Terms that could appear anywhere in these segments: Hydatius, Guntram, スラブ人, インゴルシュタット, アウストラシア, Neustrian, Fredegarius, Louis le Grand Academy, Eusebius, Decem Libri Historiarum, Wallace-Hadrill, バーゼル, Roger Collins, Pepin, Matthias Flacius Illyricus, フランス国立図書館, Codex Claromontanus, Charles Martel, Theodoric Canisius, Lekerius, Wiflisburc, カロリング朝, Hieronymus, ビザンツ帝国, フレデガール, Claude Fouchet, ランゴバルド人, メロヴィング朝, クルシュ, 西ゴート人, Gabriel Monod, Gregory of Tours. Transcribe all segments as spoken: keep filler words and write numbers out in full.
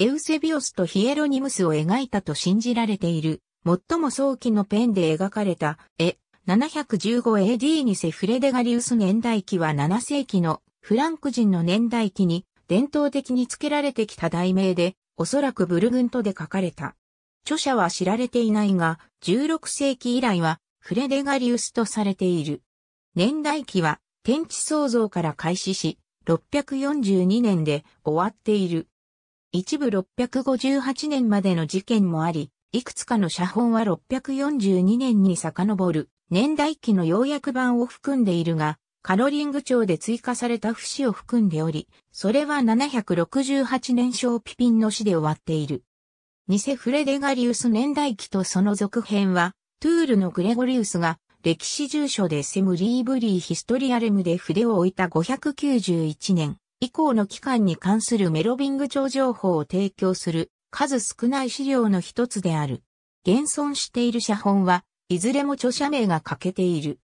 エウセビオスとヒエロニムスを描いたと信じられている、最も早期のペンで描かれた絵、ななひゃくじゅうごエーディー にセフレデガリウス年代記はなな世紀のフランク人の年代記に伝統的に付けられてきた題名で、おそらくブルグントで書かれた。著者は知られていないが、じゅうろく世紀以来はフレデガリウスとされている。年代記は天地創造から開始し、ろっぴゃくよんじゅうにねんで終わっている。一部ろっぴゃくごじゅうはちねんまでの事件もあり、いくつかの写本はろっぴゃくよんじゅうにねんに遡る年代記の要約版を含んでいるが、カロリング朝で追加された節を含んでおり、それはななひゃくろくじゅうはちねん小ピピンの死で終わっている。偽フレデガリウス年代記とその続編は、トゥールのグレゴリウスが歴史住所でDecem Libri Historiarumで筆を置いたごひゃくきゅうじゅういちねん以降の期間に関するメロビング朝情報を提供する数少ない資料の一つである。現存している写本はいずれも著者名が欠けている。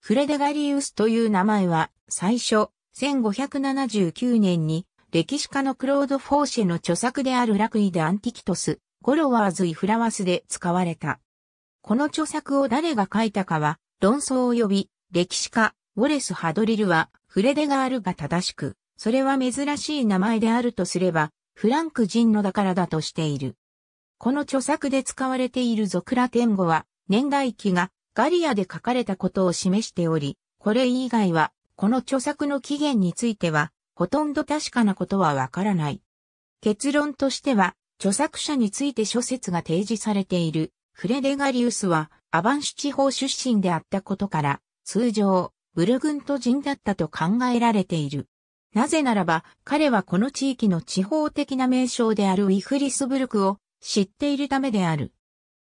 フレデガリウスという名前は最初せんごひゃくななじゅうきゅうねんに歴史家のクロード・フォーシェの著作であるラクイ・デ・アンティキトス、ゴロワーズ・イ・フラワスで使われた。この著作を誰が書いたかは論争を呼び、歴史家ウォレス・ハドリルはフレデガールが正しく、それは珍しい名前であるとすればフランク人のだからだとしている。この著作で使われている俗ラテン語は年代記がガリアで書かれたことを示しており、これ以外は、この著作の起源については、ほとんど確かなことはわからない。結論としては、著作者について諸説が提示されている、フレデガリウスは、アバンシュ地方出身であったことから、通常、ブルグント人だったと考えられている。なぜならば、彼はこの地域の地方的な名称であるウィフリスブルクを知っているためである。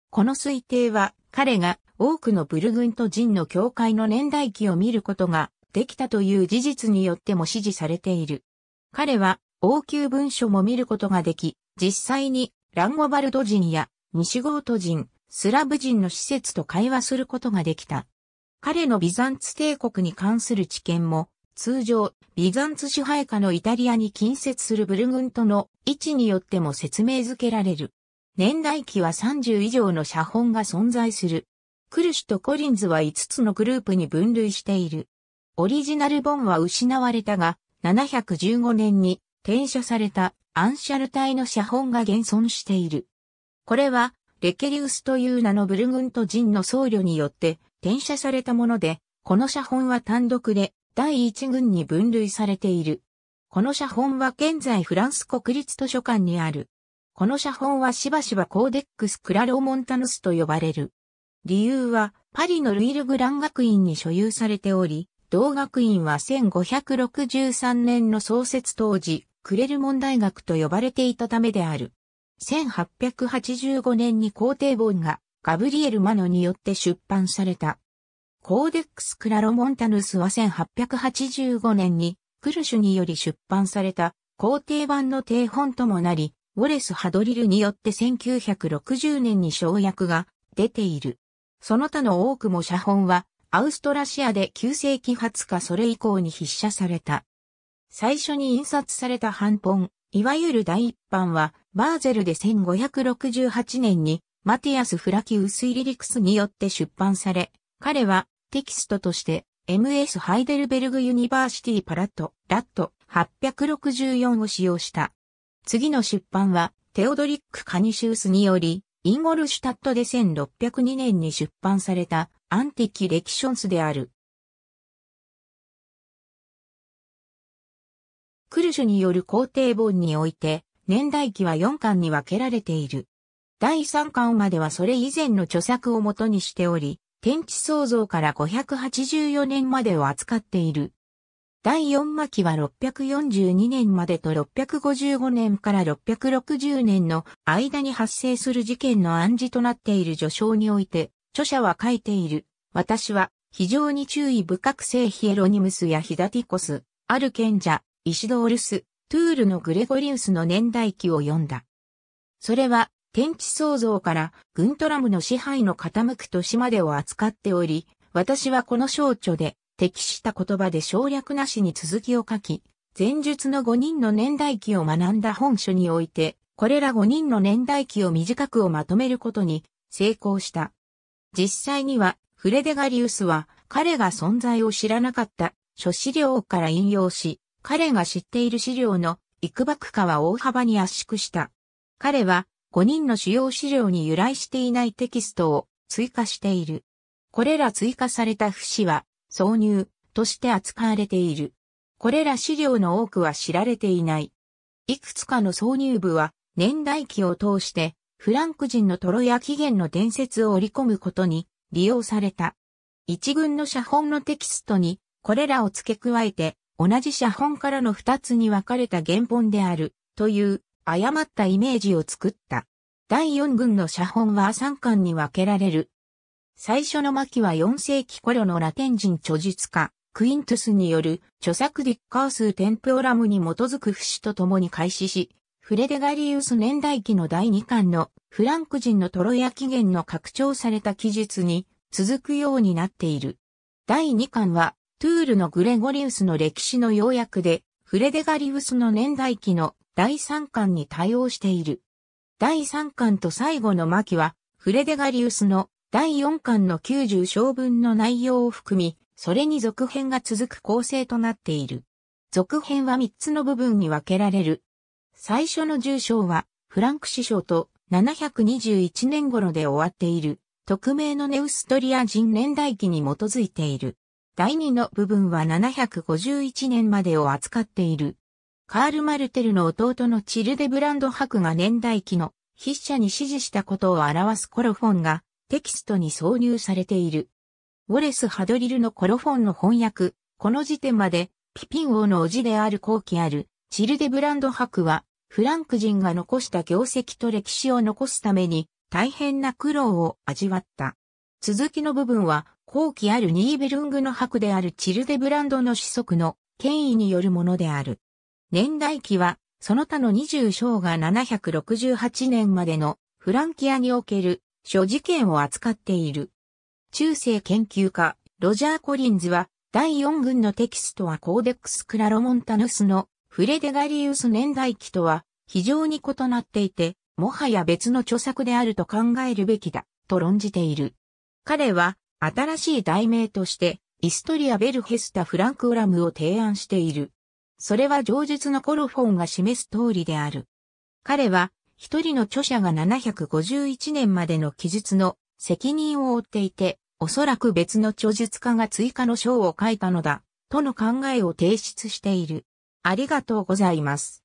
この推定は、彼が、多くのブルグント人の教会の年代記を見ることができたという事実によっても支持されている。彼は王宮文書も見ることができ、実際にランゴバルド人や西ゴート人、スラブ人の使節と会話することができた。彼のビザンツ帝国に関する知見も通常ビザンツ支配下のイタリアに近接するブルグントの位置によっても説明づけられる。年代記はさんじゅう以上の写本が存在する。クルシュとコリンズはいつつのグループに分類している。オリジナル本は失われたが、ななひゃくじゅうごねんに転写されたアンシャル体の写本が現存している。これは、レケリウスという名のブルグント人の僧侶によって転写されたもので、この写本は単独で第一群に分類されている。この写本は現在フランス国立図書館にある。この写本はしばしばコーデックス・クラロモンタヌスと呼ばれる。理由は、パリのルイ・ルグラン学院に所有されており、同学院はせんごひゃくろくじゅうさんねんの創設当時、クレルモン大学と呼ばれていたためである。せんはっぴゃくはちじゅうごねんに皇帝本がガブリエル・マノによって出版された。コーデックス・クラロ・モンタヌスはせんはっぴゃくはちじゅうごねんにクルシュにより出版された皇帝版の定本ともなり、ウォレス・ハドリルによってせんきゅうひゃくろくじゅうねんに省略が出ている。その他の多くも写本は、アウストラシアできゅうせいきはつかそれ以降に筆写された。最初に印刷された版本、いわゆる第一版は、バーゼルでせんごひゃくろくじゅうはちねんに、マティアス・フラキウス・イリリクスによって出版され、彼は、テキストとして、エムエス ハイデルベルグ・ユニバーシティ・パラット、ラット、はっぴゃくろくじゅうよんを使用した。次の出版は、テオドリック・カニシウスにより、インゴルシュタットでせんろっぴゃくにねんに出版されたアンティキ・レキションスである。クルシュによる皇帝本において年代記はよんかんに分けられている。だいさんかんまではそれ以前の著作を元にしており、天地創造からごひゃくはちじゅうよねんまでを扱っている。だいよんまきはろっぴゃくよんじゅうにねんまでとろっぴゃくごじゅうごねんからろっぴゃくろくじゅうねんの間に発生する事件の暗示となっている序章において、著者は書いている。私は非常に注意深く聖ヒエロニムスやヒダティコス、ある賢者、イシドールス、トゥールのグレゴリウスの年代記を読んだ。それは天地創造からグントラムの支配の傾く年までを扱っており、私はこの小著で、適した言葉で省略なしに続きを書き、前述のごにんの年代記を学んだ本書において、これらごにんの年代記を短くをまとめることに成功した。実際には、フレデガリウスは彼が存在を知らなかった諸資料から引用し、彼が知っている資料の幾幕かは大幅に圧縮した。彼はごにんの主要資料に由来していないテキストを追加している。これら追加された節は挿入として扱われている。これら資料の多くは知られていない。いくつかの挿入部は年代記を通してフランク人のトロや起源の伝説を織り込むことに利用された。一群の写本のテキストにこれらを付け加えて同じ写本からの二つに分かれた原本であるという誤ったイメージを作った。第四群の写本は三巻に分けられる。最初の巻はよん世紀頃のラテン人著述家、クイントゥスによる著作ディッカーステンプオラムに基づく節と共に開始し、フレデガリウス年代記の第に巻のフランク人のトロや起源の拡張された記述に続くようになっている。第に巻はトゥールのグレゴリウスの歴史の要約で、フレデガリウスの年代記の第さん巻に対応している。第さん巻と最後の巻は、フレデガリウスの第よん巻のきゅうじゅう章分の内容を含み、それに続編が続く構成となっている。続編はみっつの部分に分けられる。最初のじゅう章は、フランク司書とななひゃくにじゅういちねん頃で終わっている、匿名のネウストリア人年代記に基づいている。第にの部分はななひゃくごじゅういちねんまでを扱っている。カール・マルテルの弟のチルデブランド伯が年代記の筆者に指示したことを表すコロフォンが、テキストに挿入されている。ウォレス・ハドリルのコロフォンの翻訳、この時点まで、ピピン王の叔父である後期ある、チルデブランド伯は、フランク人が残した業績と歴史を残すために、大変な苦労を味わった。続きの部分は、後期あるニーベルングの伯であるチルデブランドの子息の権威によるものである。年代記は、その他のにじゅう章がななひゃくろくじゅうはちねんまでのフランキアにおける、諸事件を扱っている。中世研究家、ロジャー・コリンズは、第よん群のテキストはコーデックス・クラロモンタヌスのフレデガリウス年代記とは非常に異なっていて、もはや別の著作であると考えるべきだ、と論じている。彼は、新しい題名として、イストリア・ベルヘスタ・フランクオラムを提案している。それは上述のコロフォンが示す通りである。彼は、一人の著者がななひゃくごじゅういちねんまでの記述の責任を負っていて、おそらく別の著述家が追加の章を書いたのだ、との考えを提出している。ありがとうございます。